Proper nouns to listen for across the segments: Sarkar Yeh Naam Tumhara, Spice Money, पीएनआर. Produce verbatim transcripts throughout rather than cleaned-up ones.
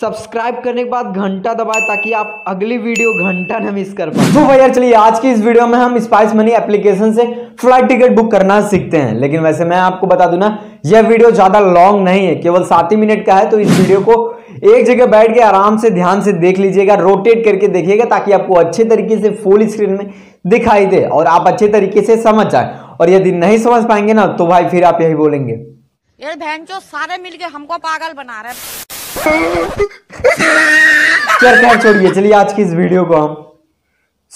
Subscribe करने के बाद घंटा दबाएं ताकि आप अगली वीडियो घंटा न मिस कर पाए। तो भैया चलिए आज की इस वीडियो में हम स्पाइस मनी एप्लीकेशन से फ्लाइट टिकट बुक करना सीखते हैं। लेकिन वैसे मैं आपको बता दूं ना, यह वीडियो ज्यादा लॉन्ग नहीं है, केवल सात ही मिनट का है। तो इस वीडियो को एक जगह बैठ के आराम से ध्यान से देख लीजिएगा, रोटेट करके देखिएगा ताकि आपको अच्छे तरीके से फुल स्क्रीन में दिखाई दे और आप अच्छे तरीके से समझ जाए। और यदि नहीं समझ पाएंगे ना तो भाई फिर आप यही बोलेंगे ये भैंचो सारे मिलके हमको पागल बना रहे हैं। छोड़िए, चलिए आज की इस वीडियो को हम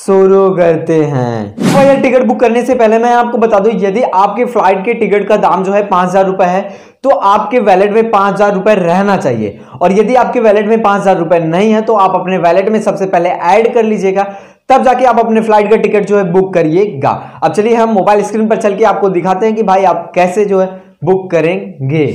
शुरू करते हैं। तो यार टिकट बुक करने से पहले मैं आपको बता दूं, यदि आपके फ्लाइट के टिकट का दाम जो है पाँच हजार रुपये है तो आपके वैलेट में पाँच हजार रुपये रहना चाहिए। और यदि आपके वैलेट में पाँच हजार रुपये नहीं है तो आप अपने वैलेट में सबसे पहले ऐड कर लीजिएगा, तब जाके आप अपने फ्लाइट का टिकट जो है बुक करिएगा। अब चलिए हम मोबाइल स्क्रीन पर चल के आपको दिखाते हैं कि भाई आप कैसे जो है बुक करेंगे।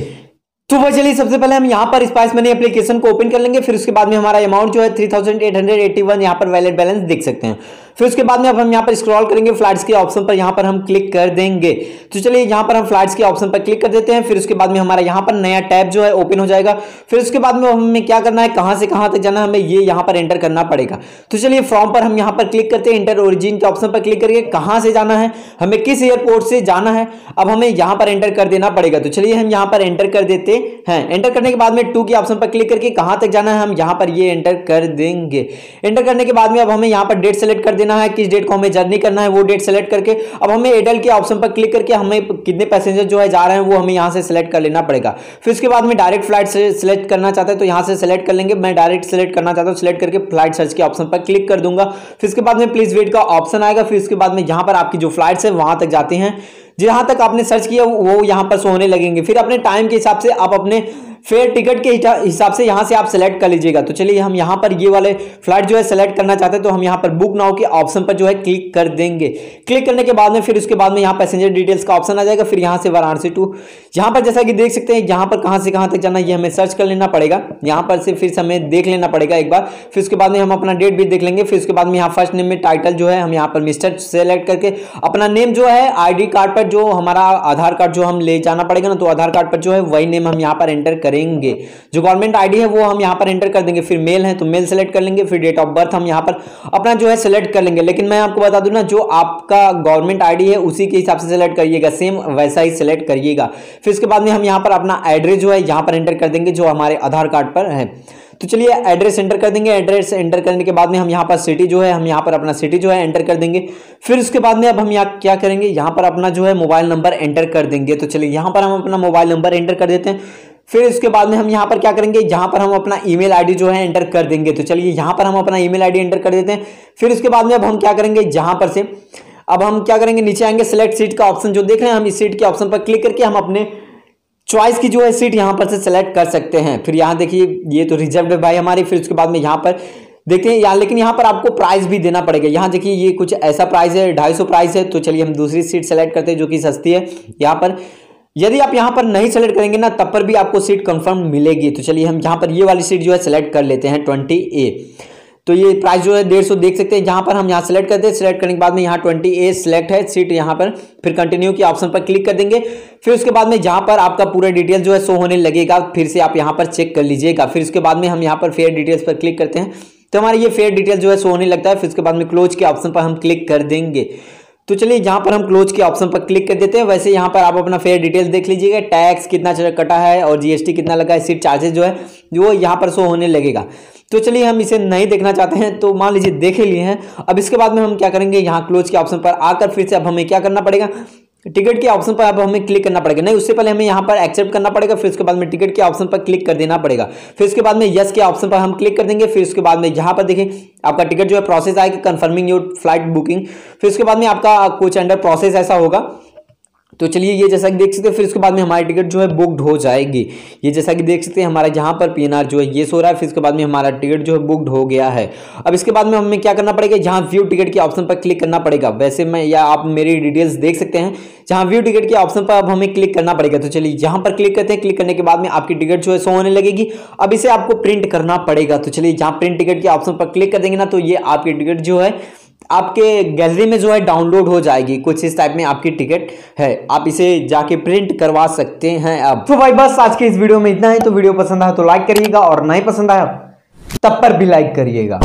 तो वह चलिए सबसे पहले हम यहाँ पर स्पाइस मनी एप्लीकेशन को ओपन कर लेंगे। फिर उसके बाद में हमारा अमाउंट जो है three thousand eight hundred eighty one यहाँ पर वैलेट बैलेंस देख सकते हैं। फिर उसके बाद में अब हम यहाँ पर स्क्रॉल करेंगे, फ्लाइट्स के ऑप्शन पर यहाँ पर हम क्लिक कर देंगे। तो चलिए यहाँ पर हम फ्लाइट्स के ऑप्शन पर क्लिक कर देते हैं। फिर उसके बाद में हमारा यहाँ पर नया टैब जो है ओपन हो जाएगा। फिर उसके बाद में हमें क्या करना है, कहाँ से कहाँ तक जाना है, हमें ये यहाँ पर एंटर करना पड़ेगा। तो चलिए फॉर्म पर हम यहाँ पर क्लिक करते हैं, इंटर ओरिजिन के ऑप्शन पर क्लिक करके कहाँ से जाना है, हमें किस एयरपोर्ट से जाना है, अब हमें यहाँ पर एंटर कर देना पड़ेगा। तो चलिए हम यहाँ पर एंटर कर देते हैं। एंटर करने के बाद में टू के ऑप्शन पर क्लिक करके कहां तक जाना है हम यहां पर ये एंटर कर देंगे। एंटर करने के बाद में अब हमें यहां पर डेट सेलेक्ट कर देना है, किस डेट को हमें जर्नी करना है वो डेट सेलेक्ट करके अब हमें एडल्ट के ऑप्शन पर क्लिक करके हमें कितने पैसेंजर जो है जा रहे हैं वो हमें यहां से सेलेक्ट कर लेना पड़ेगा। फिर उसके बाद में डायरेक्ट फ्लाइट सेलेक्ट करना चाहते हैं तो यहां से सेलेक्ट कर लेंगे। मैं डायरेक्ट सेलेक्ट करना चाहता हूं, सेलेक्ट करके फ्लाइट सर्च के ऑप्शन पर क्लिक कर दूंगा। फिर उसके बाद में प्लीज वेट का ऑप्शन आएगा। फिर उसके बाद में यहां पर आपकी जो फ्लाइट्स है वहां तक जाती हैं, जहाँ तक आपने सर्च किया वो यहाँ पर शो होने लगेंगे। फिर अपने टाइम के हिसाब से आप अपने फेयर टिकट के हिसाब से यहाँ से आप सेलेक्ट कर लीजिएगा। तो चलिए हम यहाँ पर ये वाले फ्लाइट जो है सेलेक्ट करना चाहते हैं तो हम यहाँ पर बुक नाउ के ऑप्शन पर जो है क्लिक कर देंगे। क्लिक करने के बाद में फिर उसके बाद में यहाँ पैसेंजर डिटेल्स का ऑप्शन आ जाएगा। फिर यहाँ से वाराणसी टू यहाँ पर जैसा कि देख सकते हैं यहाँ पर कहाँ से कहाँ तक जाना ये हमें सर्च कर लेना पड़ेगा। यहाँ पर से फिर हमें देख लेना पड़ेगा एक बार। फिर उसके बाद में हम अपना डेट भी देख लेंगे। फिर उसके बाद में यहाँ फर्स्ट नेम में टाइटल जो है हम यहाँ पर मिस्टर सेलेक्ट करके अपना नेम जो है आई डी कार्ड पर जो हमारा आधार कार्ड जो हम ले जाना पड़ेगा ना तो आधार कार्ड पर जो है वही नेम हम यहाँ पर एंटर करें। जो गवर्नमेंट आईडी है वो हम यहां पर एंटर कर देंगे। फिर मेल है तो मेल सेलेक्ट कर लेंगे। फिर डेट ऑफ बर्थ हम यहां पर अपना जो है सेलेक्ट कर लेंगे। लेकिन मैं आपको बता दूं ना, जो आपका गवर्नमेंट आईडी है उसी के हिसाब से सेलेक्ट करिएगा, सेम वैसा ही सेलेक्ट करिएगा। फिर इसके बाद में हम यहां पर अपना एड्रेस जो है यहां पर एंटर कर देंगे जो हमारे आधार कार्ड पर है। तो चलिए एड्रेस एंटर कर देंगे। एड्रेस एंटर करने के बाद में हम यहाँ पर सिटी जो है हम यहाँ पर अपना सिटी जो है एंटर कर देंगे। फिर उसके बाद में अब हम यहाँ क्या करेंगे, यहाँ पर अपना जो है मोबाइल नंबर एंटर कर देंगे। तो चलिए यहाँ पर हम अपना मोबाइल नंबर एंटर कर देते हैं। फिर इसके बाद में हम यहाँ पर क्या करेंगे, यहाँ पर हम अपना ईमेल आईडी जो है एंटर कर देंगे। तो चलिए यहाँ पर हम अपना ईमेल आईडी एंटर कर देते हैं। फिर उसके बाद में अब हम क्या करेंगे, यहाँ पर से अब हम क्या करेंगे, नीचे आएंगे सिलेक्ट सीट का ऑप्शन जो देख रहे हैं, हम इस सीट के ऑप्शन पर क्लिक करके हम अपने चॉइस की जो है सीट यहाँ पर से सेलेक्ट कर सकते हैं। फिर यहाँ देखिए ये तो रिजर्व है भाई हमारी। फिर उसके बाद में यहाँ पर देखते हैं यहाँ, लेकिन यहाँ पर आपको प्राइस भी देना पड़ेगा। यहाँ देखिए ये कुछ ऐसा प्राइस है, ढाई सौ प्राइस है। तो चलिए हम दूसरी सीट सेलेक्ट करते हैं जो कि सस्ती है। यहाँ पर यदि आप यहाँ पर नहीं सेलेक्ट करेंगे ना तब पर भी आपको सीट कंफर्म मिलेगी। तो चलिए हम यहाँ पर ये वाली सीट जो है सेलेक्ट कर लेते हैं ट्वेंटी ए। तो ये प्राइस जो है डेढ़ सौ देख सकते हैं। यहाँ पर हम यहाँ सेलेक्ट करते हैं। सेलेक्ट करने के बाद में यहाँ ट्वेंटी ए सेलेक्ट है सीट यहाँ पर। फिर कंटिन्यू के ऑप्शन पर क्लिक कर देंगे। फिर उसके बाद में यहाँ पर आपका पूरा डिटेल जो है शो होने लगेगा। फिर से आप यहाँ पर चेक कर लीजिएगा। फिर उसके बाद में हम यहाँ पर फेयर डिटेल्स पर क्लिक करते हैं तो हमारे ये फेयर डिटेल जो है शो होने लगता है। फिर उसके बाद में क्लोज के ऑप्शन पर हम क्लिक कर देंगे। तो चलिए यहाँ पर हम क्लोज के ऑप्शन पर क्लिक कर देते हैं। वैसे यहाँ पर आप अपना फेयर डिटेल्स देख लीजिएगा, टैक्स कितना कटा है और जीएसटी कितना लगा है, सीट चार्जेस जो है वो यहाँ पर शो होने लगेगा। तो चलिए हम इसे नहीं देखना चाहते हैं तो मान लीजिए देख लिए हैं। अब इसके बाद में हम क्या करेंगे, यहाँ क्लोज के ऑप्शन पर आकर फिर से अब हमें क्या करना पड़ेगा, टिकट के ऑप्शन पर अब हमें क्लिक करना पड़ेगा। नहीं, उससे पहले हमें यहाँ पर एक्सेप्ट करना पड़ेगा। फिर उसके बाद में टिकट के ऑप्शन पर क्लिक कर देना पड़ेगा। फिर उसके बाद में यस के ऑप्शन पर हम क्लिक कर देंगे। फिर उसके बाद में यहाँ पर देखिए आपका टिकट जो है प्रोसेस आएगा, कन्फर्मिंग योर फ्लाइट बुकिंग। फिर उसके बाद में आपका कुछ अंडर प्रोसेस ऐसा होगा। तो चलिए ये जैसा कि देख सकते हैं। फिर उसके बाद में हमारी टिकट जो है बुक्ड हो जाएगी। ये जैसा कि देख सकते हैं हमारा यहाँ पर पीएनआर जो है ये सो रहा है। फिर उसके बाद में हमारा टिकट जो है बुक्ड हो गया है। अब इसके बाद में हमें क्या करना पड़ेगा, यहाँ व्यू टिकट के ऑप्शन पर क्लिक करना पड़ेगा। वैसे मैं या आप मेरी डिटेल्स देख सकते हैं जहाँ व्यू टिकट के ऑप्शन पर अब हमें क्लिक करना पड़ेगा। तो चलिए यहाँ पर क्लिक करते हैं। क्लिक करने के बाद में आपकी टिकट जो है शो होने लगेगी। अब इसे आपको प्रिंट करना पड़ेगा। तो चलिए यहाँ प्रिंट टिकट के ऑप्शन पर क्लिक कर देंगे ना तो ये आपकी टिकट जो है आपके गैलरी में जो है डाउनलोड हो जाएगी। कुछ इस टाइप में आपकी टिकट है, आप इसे जाके प्रिंट करवा सकते हैं। अब तो भाई बस आज के इस वीडियो में इतना ही। तो वीडियो पसंद आया तो लाइक करिएगा और नहीं पसंद आया तब पर भी लाइक करिएगा।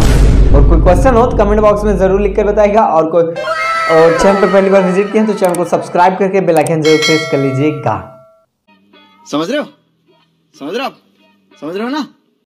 और कोई क्वेश्चन हो तो कमेंट बॉक्स में जरूर लिख कर बताइएगा। और कोई और चैनल पर पहली बार विजिट किया तो चैनल को सब्सक्राइब करके बेल आइकन जरूर प्रेस कर लीजिएगा। समझ रहे हो समझ रहे हो समझ रहे हो ना।